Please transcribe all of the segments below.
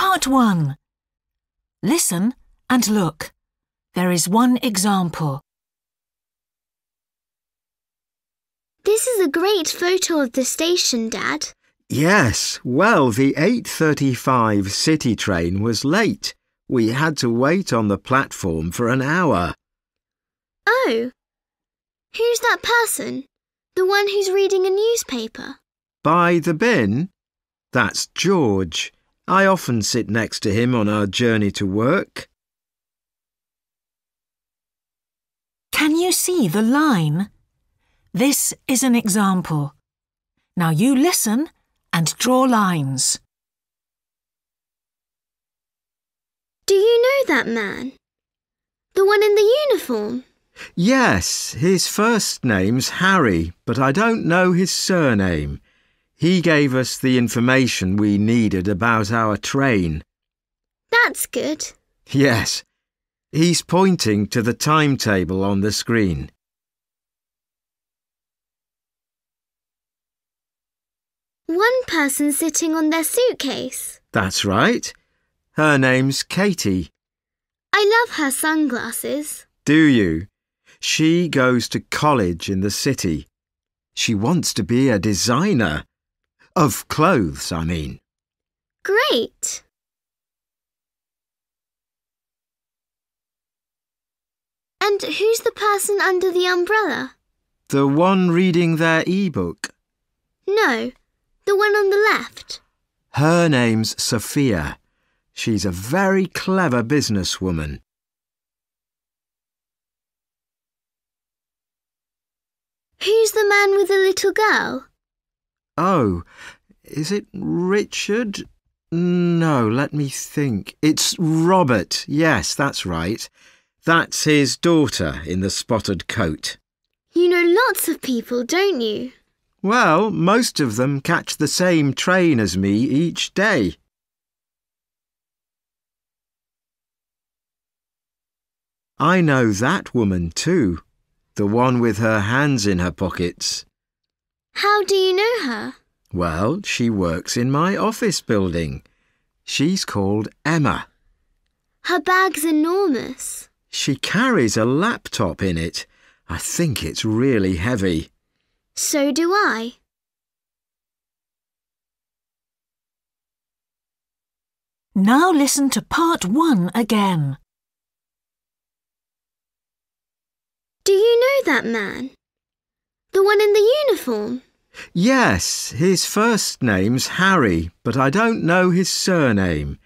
Part 1. Listen and look. There is one example. This is a great photo of the station, Dad. Yes. Well, the 8:35 city train was late. We had to wait on the platform for an hour. Oh. Who's that person? The one who's reading a newspaper? By the bin? That's George. I often sit next to him on our journey to work. Can you see the line? This is an example. Now you listen and draw lines. Do you know that man? The one in the uniform? Yes, his first name's Harry, but I don't know his surname. He gave us the information we needed about our train. That's good. Yes. He's pointing to the timetable on the screen. One person sitting on their suitcase. That's right. Her name's Katie. I love her sunglasses. Do you? She goes to college in the city. She wants to be a designer. Of clothes, I mean. Great! And who's the person under the umbrella? The one reading their e-book. No, the one on the left. Her name's Sophia. She's a very clever businesswoman. Who's the man with the little girl? Oh, is it Richard? No, let me think. It's Robert. Yes, that's right. That's his daughter in the spotted coat. You know lots of people, don't you? Well, most of them catch the same train as me each day. I know that woman too, the one with her hands in her pockets. How do you know her? Well, she works in my office building. She's called Emma. Her bag's enormous. She carries a laptop in it. I think it's really heavy. So do I. Now listen to part 1 again. Do you know that man? The one in the uniform? Yes, his first name's Harry, but I don't know his surname.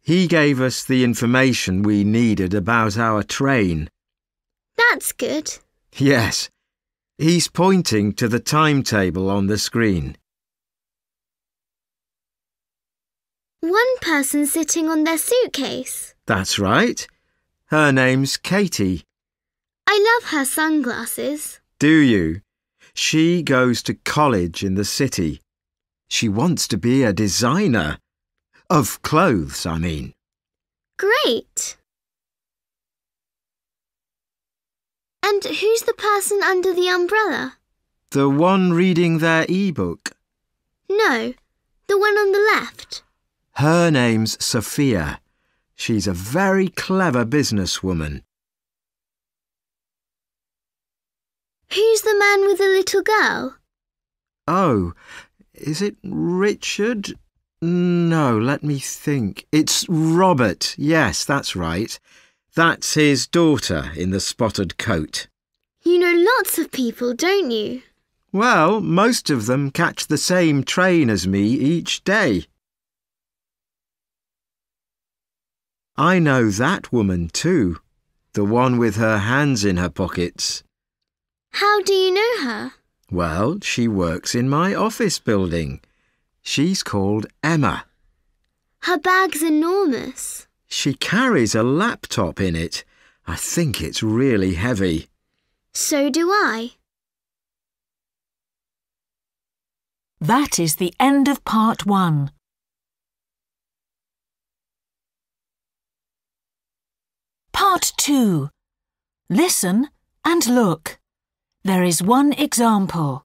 He gave us the information we needed about our train. That's good. Yes. He's pointing to the timetable on the screen. One person sitting on their suitcase. That's right. Her name's Katie. I love her sunglasses. Do you? She goes to college in the city. She wants to be a designer. Of clothes, I mean. Great! And who's the person under the umbrella? The one reading their e-book. No, the one on the left. Her name's Sophia. She's a very clever businesswoman. Who's the man with the little girl? Oh, is it Richard? No, let me think. It's Robert. Yes, that's right. That's his daughter in the spotted coat. You know lots of people, don't you? Well, most of them catch the same train as me each day. I know that woman too, the one with her hands in her pockets. How do you know her? Well, she works in my office building. She's called Emma. Her bag's enormous. She carries a laptop in it. I think it's really heavy. So do I. That is the end of part 1. Part 2. Listen and look. There is one example.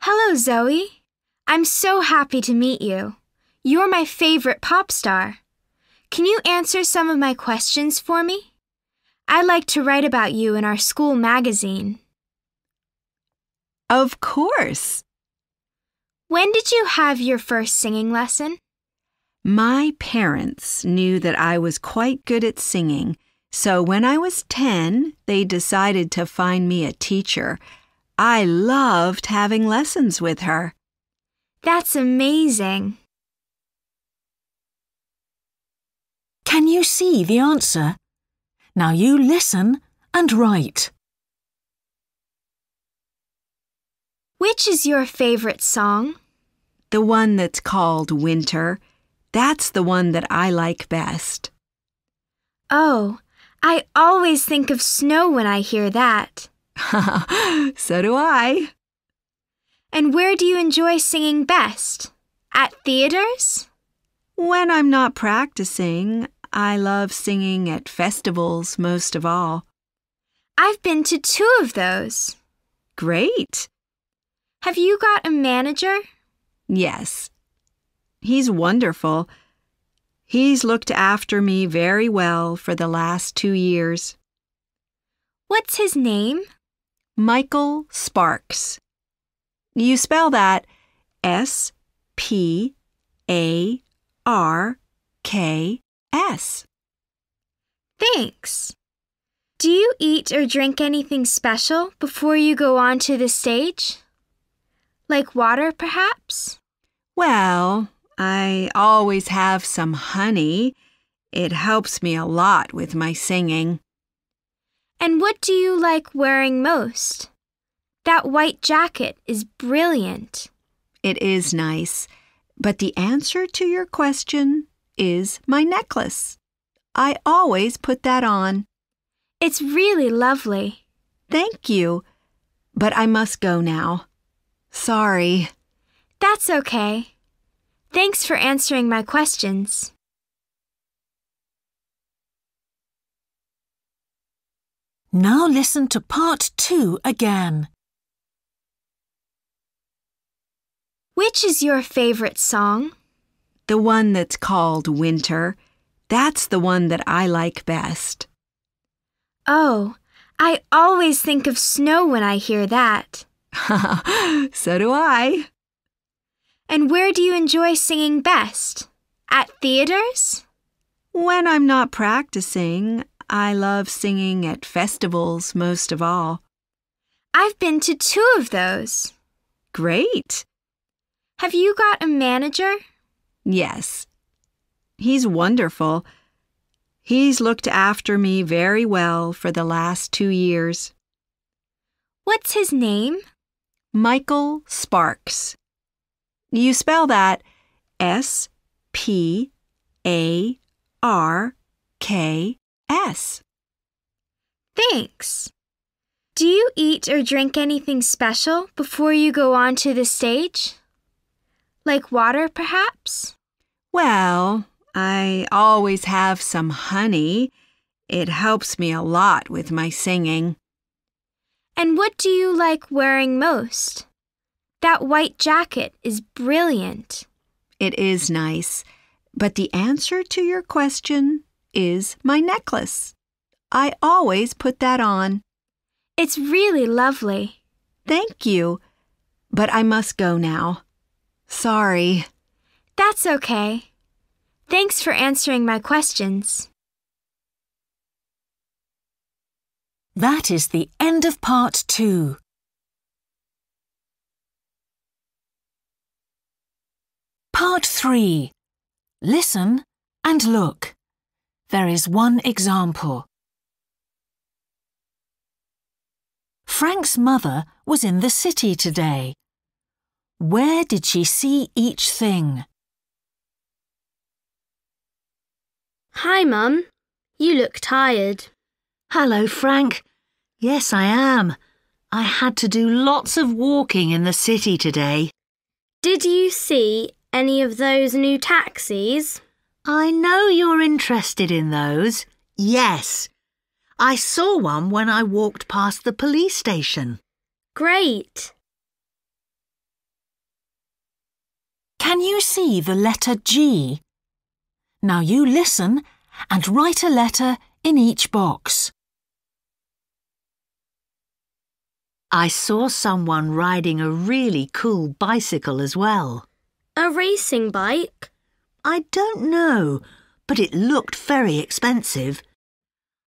Hello, Zoe. I'm so happy to meet you. You're my favorite pop star. Can you answer some of my questions for me? I like to write about you in our school magazine. Of course. When did you have your first singing lesson? My parents knew that I was quite good at singing, so when I was 10, they decided to find me a teacher. I loved having lessons with her. That's amazing. Can you see the answer? Now you listen and write. Which is your favorite song? The one that's called Winter. That's the one that I like best. Oh, I always think of snow when I hear that. So do I. And where do you enjoy singing best? At theaters? When I'm not practicing, I love singing at festivals most of all. I've been to 2 of those. Great. Have you got a manager? Yes. He's wonderful. He's looked after me very well for the last 2 years. What's his name? Michael Sparks. You spell that S-P-A-R-K-S. Thanks. Do you eat or drink anything special before you go on to the stage? Like water, perhaps? Well, I always have some honey. It helps me a lot with my singing. And what do you like wearing most? That white jacket is brilliant. It is nice, but the answer to your question is my necklace. I always put that on. It's really lovely. Thank you, but I must go now. Sorry. That's okay. Thanks for answering my questions. Now listen to part 2 again. Which is your favorite song? The one that's called Winter. That's the one that I like best. Oh, I always think of snow when I hear that. So do I. And where do you enjoy singing best? At theaters? When I'm not practicing, I love singing at festivals most of all. I've been to 2 of those. Great. Have you got a manager? Yes. He's wonderful. He's looked after me very well for the last 2 years. What's his name? Michael Sparks. You spell that S-P-A-R-K-S. Thanks. Do you eat or drink anything special before you go on to the stage? Like water, perhaps? Well, I always have some honey. It helps me a lot with my singing. And what do you like wearing most? That white jacket is brilliant. It is nice, but the answer to your question is my necklace. I always put that on. It's really lovely. Thank you, but I must go now. Sorry. That's okay. Thanks for answering my questions. That is the end of part 2. Part 3. Listen and look. There is one example. Frank's mother was in the city today. Where did she see each thing? Hi, Mum. You look tired. Hello, Frank. Yes, I am. I had to do lots of walking in the city today. Did you see any of those new taxis? I know you're interested in those. Yes. I saw one when I walked past the police station. Great. Can you see the letter G? Now you listen and write a letter in each box. I saw someone riding a really cool bicycle as well. A racing bike? I don't know, but it looked very expensive.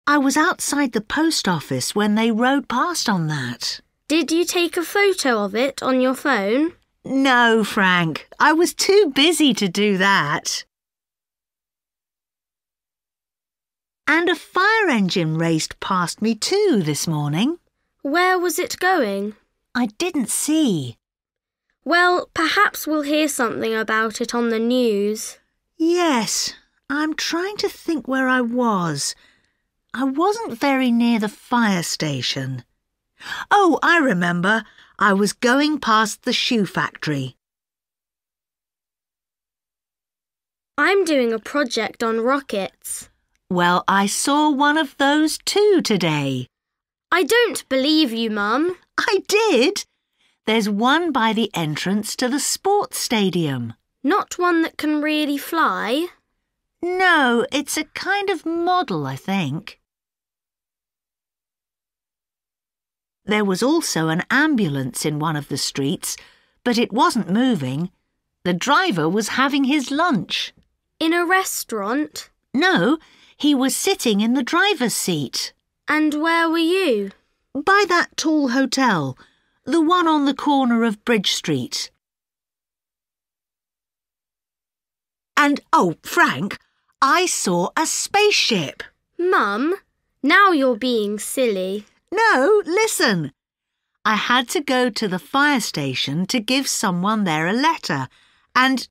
I was outside the post office when they rode past on that. Did you take a photo of it on your phone? No, Frank. I was too busy to do that. And a fire engine raced past me too this morning. Where was it going? I didn't see. Well, perhaps we'll hear something about it on the news. Yes, I'm trying to think where I was. I wasn't very near the fire station. Oh, I remember. I was going past the shoe factory. I'm doing a project on rockets. Well, I saw one of those too today. I don't believe you, Mum. I did. There's one by the entrance to the sports stadium. Not one that can really fly? No, it's a kind of model, I think. There was also an ambulance in one of the streets, but it wasn't moving. The driver was having his lunch. In a restaurant? No, he was sitting in the driver's seat. And where were you? By that tall hotel, the one on the corner of Bridge Street. And, oh, Frank, I saw a spaceship. Mum, now you're being silly. No, listen. I had to go to the fire station to give someone there a letter and...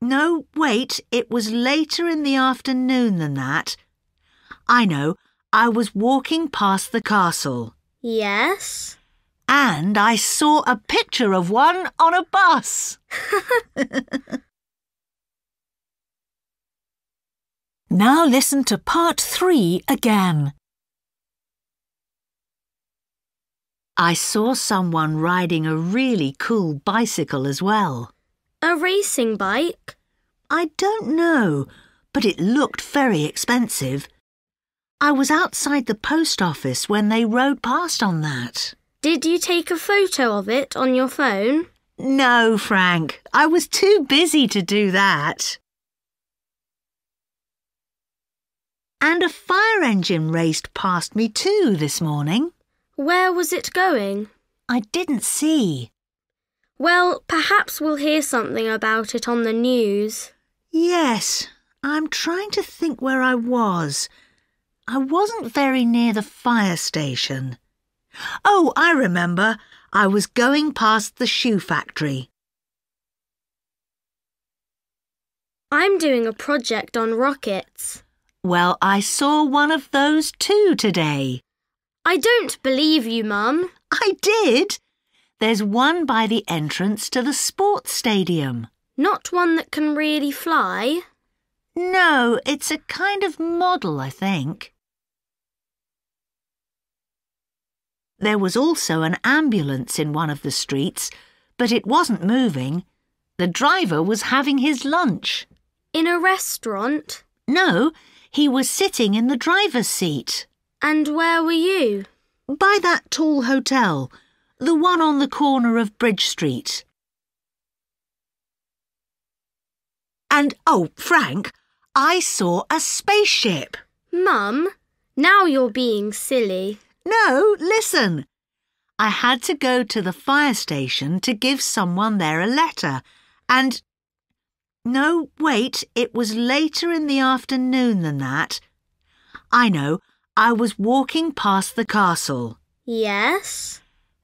No, wait, it was later in the afternoon than that. I know, I was walking past the castle. Yes? And I saw a picture of one on a bus. Now listen to part 3 again. I saw someone riding a really cool bicycle as well. A racing bike? I don't know, but it looked very expensive. I was outside the post office when they rode past on that. Did you take a photo of it on your phone? No, Frank. I was too busy to do that. And a fire engine raced past me too this morning. Where was it going? I didn't see. Well, perhaps we'll hear something about it on the news. Yes, I'm trying to think where I was. I wasn't very near the fire station. Oh, I remember. I was going past the shoe factory. I'm doing a project on rockets. Well, I saw one of those too today. I don't believe you, Mum. I did. There's one by the entrance to the sports stadium. Not one that can really fly? No, it's a kind of model, I think. There was also an ambulance in one of the streets, but it wasn't moving. The driver was having his lunch. In a restaurant? No, he was sitting in the driver's seat. And where were you? By that tall hotel, the one on the corner of Bridge Street. And, oh, Frank, I saw a spaceship. Mum, now you're being silly. No, listen. I had to go to the fire station to give someone there a letter and... No, wait, it was later in the afternoon than that. I know. I was walking past the castle. Yes?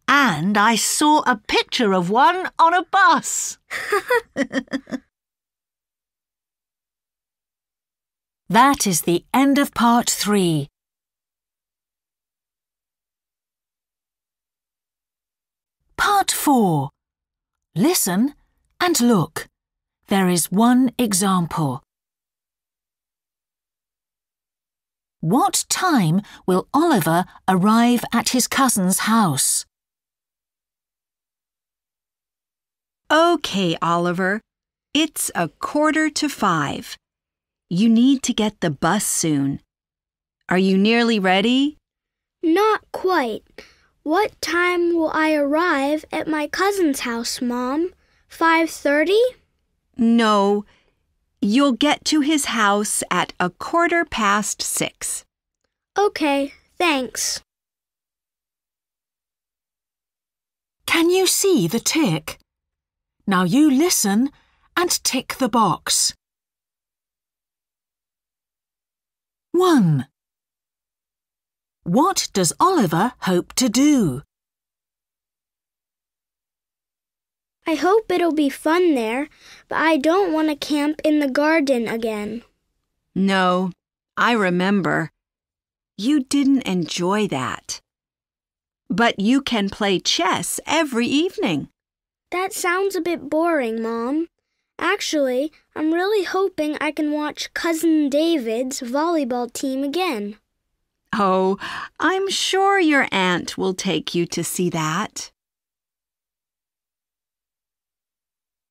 And I saw a picture of one on a bus. That is the end of part 3. Part 4. Listen and look. There is one example. What time will Oliver arrive at his cousin's house? OK, Oliver. It's 4:45. You need to get the bus soon. Are you nearly ready? Not quite. What time will I arrive at my cousin's house, Mom? 5:30? No, you'll get to his house at 6:15. Okay, thanks. Can you see the tick? Now you listen and tick the box. 1. What does Oliver hope to do? I hope it'll be fun there, but I don't want to camp in the garden again. No, I remember. You didn't enjoy that. But you can play chess every evening. That sounds a bit boring, Mom. Actually, I'm really hoping I can watch Cousin David's volleyball team again. Oh, I'm sure your aunt will take you to see that.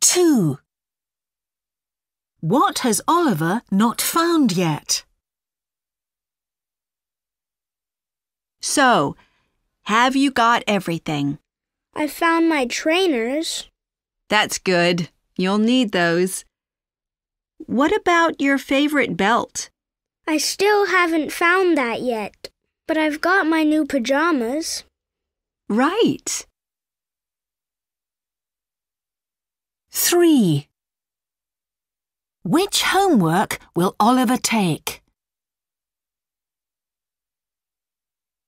2. What has Oliver not found yet? So, have you got everything? I found my trainers. That's good. You'll need those. What about your favorite belt? I still haven't found that yet, but I've got my new pajamas. Right. 3. Which homework will Oliver take?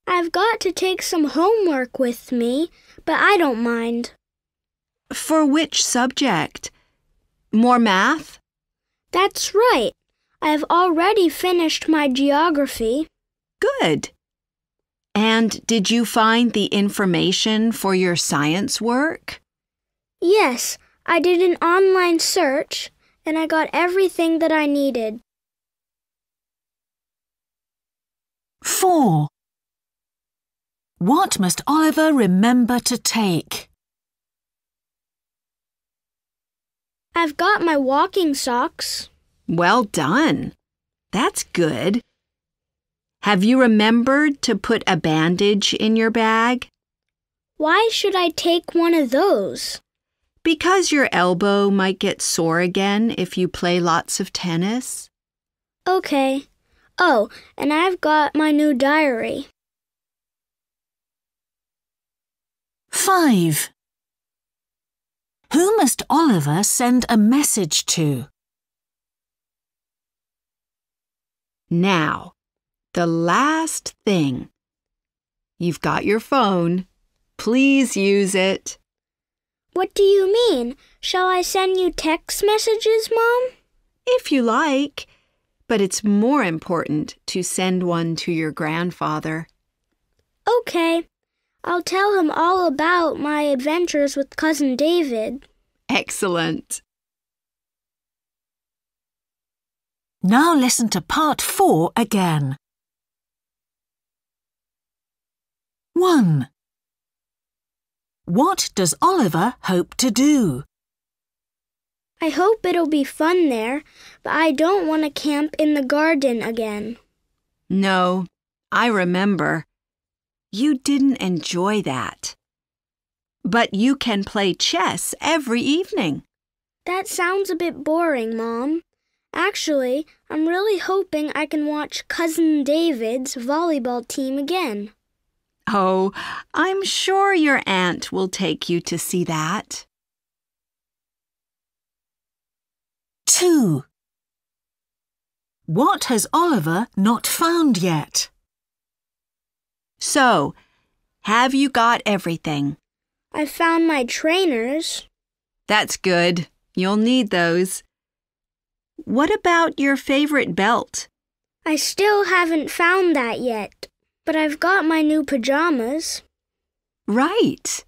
I've got to take some homework with me, but I don't mind. For which subject? More math? That's right. I've already finished my geography. Good. And did you find the information for your science work? Yes, I did an online search and I got everything that I needed. 4. What must Oliver remember to take? I've got my walking socks. Well done. That's good. Have you remembered to put a bandage in your bag? Why should I take one of those? Because your elbow might get sore again if you play lots of tennis. Okay. Oh, and I've got my new diary. 5. Who must Oliver send a message to? Now, the last thing. You've got your phone. Please use it. What do you mean? Shall I send you text messages, Mom? If you like, but it's more important to send one to your grandfather. Okay. I'll tell him all about my adventures with Cousin David. Excellent. Now listen to part 4 again. 1. What does Oliver hope to do? I hope it'll be fun there, but I don't want to camp in the garden again. No, I remember. You didn't enjoy that. But you can play chess every evening. That sounds a bit boring, Mom. Actually, I'm really hoping I can watch Cousin David's volleyball team again. Oh, I'm sure your aunt will take you to see that. 2. What has Oliver not found yet? So, have you got everything? I found my trainers. That's good. You'll need those. What about your favorite belt? I still haven't found that yet, but I've got my new pajamas. Right.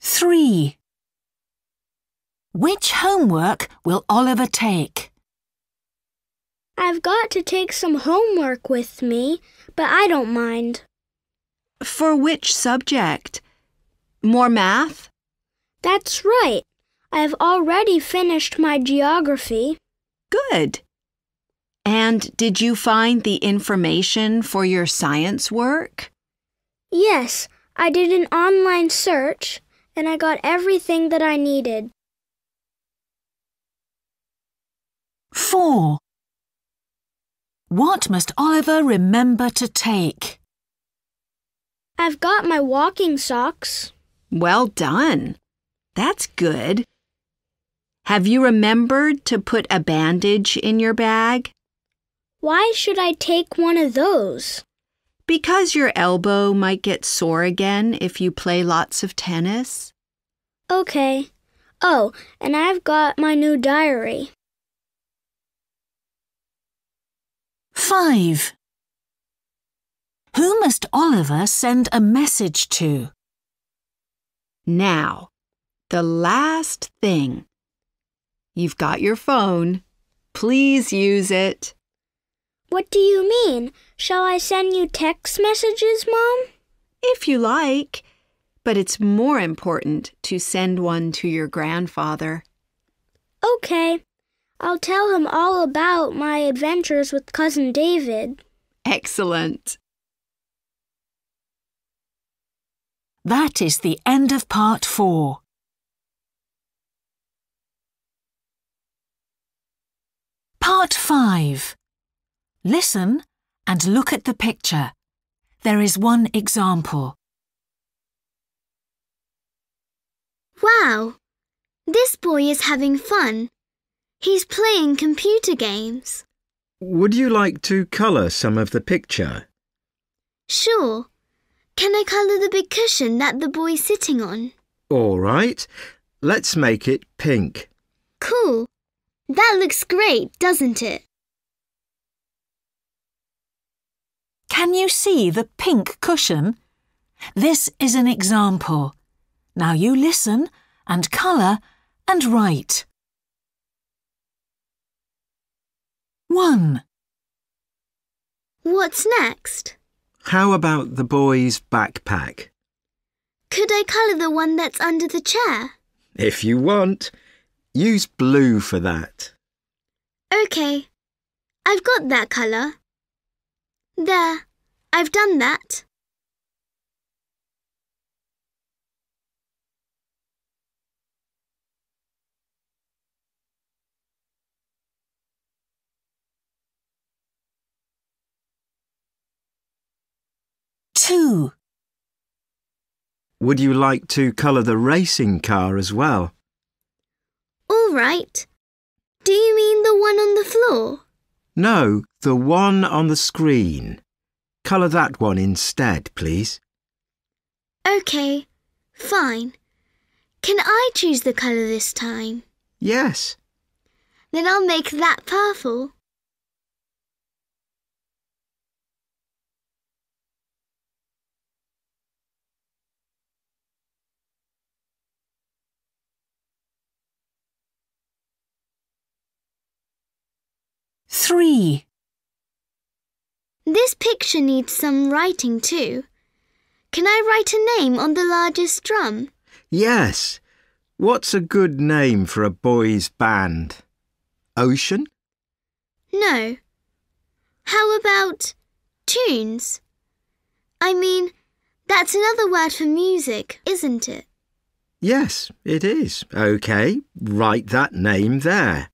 3. Which homework will Oliver take? I've got to take some homework with me, but I don't mind. For which subject? More math? That's right. I've already finished my geography. Good. And did you find the information for your science work? Yes, I did an online search, and I got everything that I needed. 4. What must Oliver remember to take? I've got my walking socks. Well done. That's good. Have you remembered to put a bandage in your bag? Why should I take one of those? Because your elbow might get sore again if you play lots of tennis. Okay. Oh, and I've got my new diary. 5. Who must Oliver send a message to? Now, the last thing. You've got your phone. Please use it. What do you mean? Shall I send you text messages, Mom? If you like, but it's more important to send one to your grandfather. Okay. I'll tell him all about my adventures with Cousin David. Excellent. That is the end of Part 4. Part 5. Listen and look at the picture. There is one example. Wow! This boy is having fun. He's playing computer games. Would you like to colour some of the picture? Sure. Can I colour the big cushion that the boy's sitting on? All right. Let's make it pink. Cool. That looks great, doesn't it? Can you see the pink cushion? This is an example. Now you listen and colour and write. 1. What's next? How about the boy's backpack? Could I colour the one that's under the chair? If you want. Use blue for that. OK. I've got that colour. There. I've done that. Would you like to colour the racing car as well? All right. Do you mean the one on the floor? No, the one on the screen. Colour that one instead, please. OK, fine. Can I choose the colour this time? Yes. Then I'll make that purple. This picture needs some writing too. Can I write a name on the largest drum? Yes. What's a good name for a boys' band? Ocean? No. How about tunes? I mean, that's another word for music, isn't it? Yes, it is. OK, write that name there.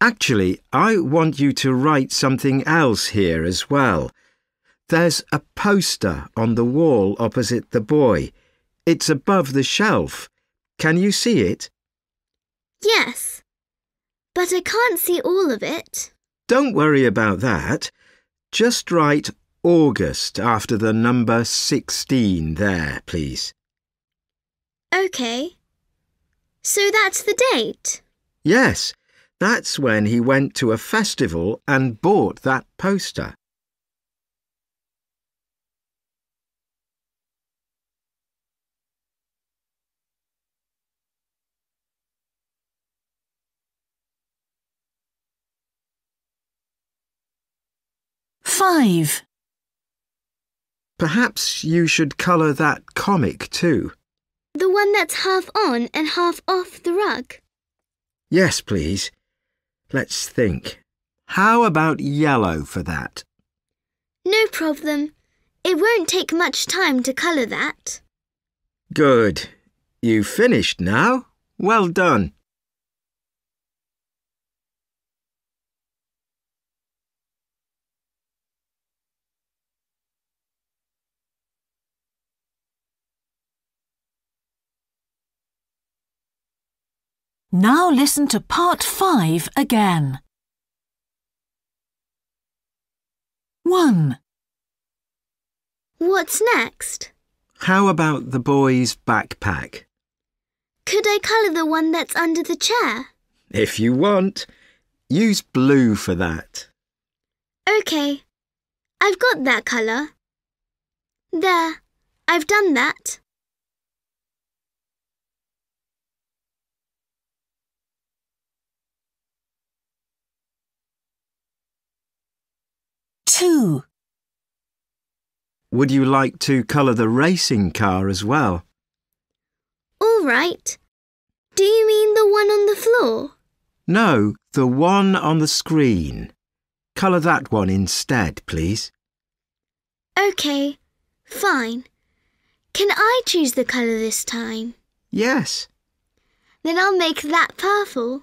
Actually, I want you to write something else here as well. There's a poster on the wall opposite the boy. It's above the shelf. Can you see it? Yes, but I can't see all of it. Don't worry about that. Just write August after the number 16 there, please. OK. So that's the date? Yes. That's when he went to a festival and bought that poster. 5. Perhaps you should colour that comic too. The one that's half on and half off the rug? Yes, please. Let's think. How about yellow for that? No problem. It won't take much time to colour that. Good. You've finished now. Well done. Now listen to part 5 again. 1. What's next? How about the boy's backpack? Could I colour the one that's under the chair? If you want. Use blue for that. OK. I've got that colour. There. I've done that. Would you like to colour the racing car as well? All right. Do you mean the one on the floor? No, the one on the screen. Colour that one instead, please. OK, fine. Can I choose the colour this time? Yes. Then I'll make that purple.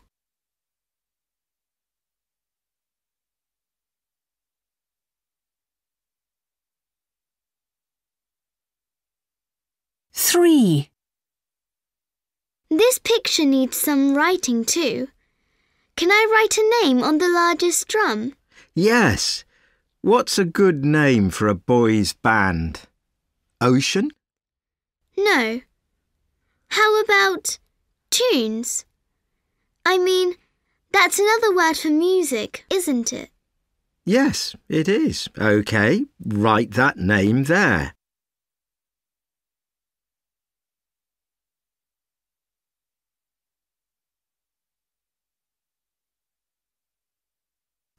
This picture needs some writing too. Can I write a name on the largest drum? Yes. What's a good name for a boys' band? Ocean? No. How about tunes? I mean, that's another word for music, isn't it? Yes, it is. OK, write that name there.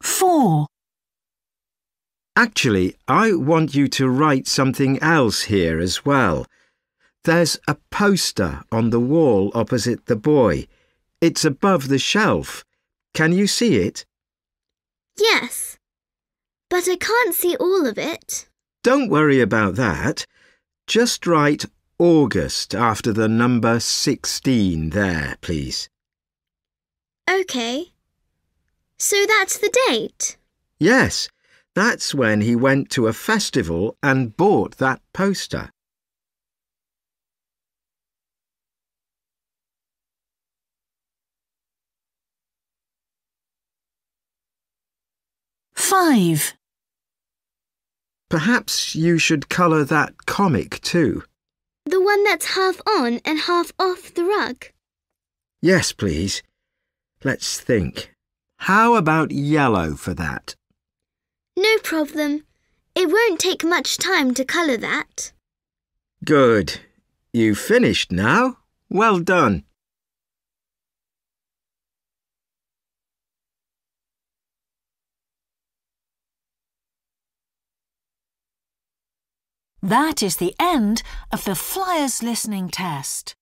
4. Actually, I want you to write something else here as well. There's a poster on the wall opposite the boy. It's above the shelf. Can you see it? Yes, but I can't see all of it. Don't worry about that. Just write August after the number 16 there, please. OK. So that's the date? Yes, that's when he went to a festival and bought that poster. 5. Perhaps you should colour that comic too. The one that's half on and half off the rug? Yes, please. Let's think. How about yellow for that? No problem. It won't take much time to colour that. Good. You've finished now. Well done. That is the end of the Flyers listening test.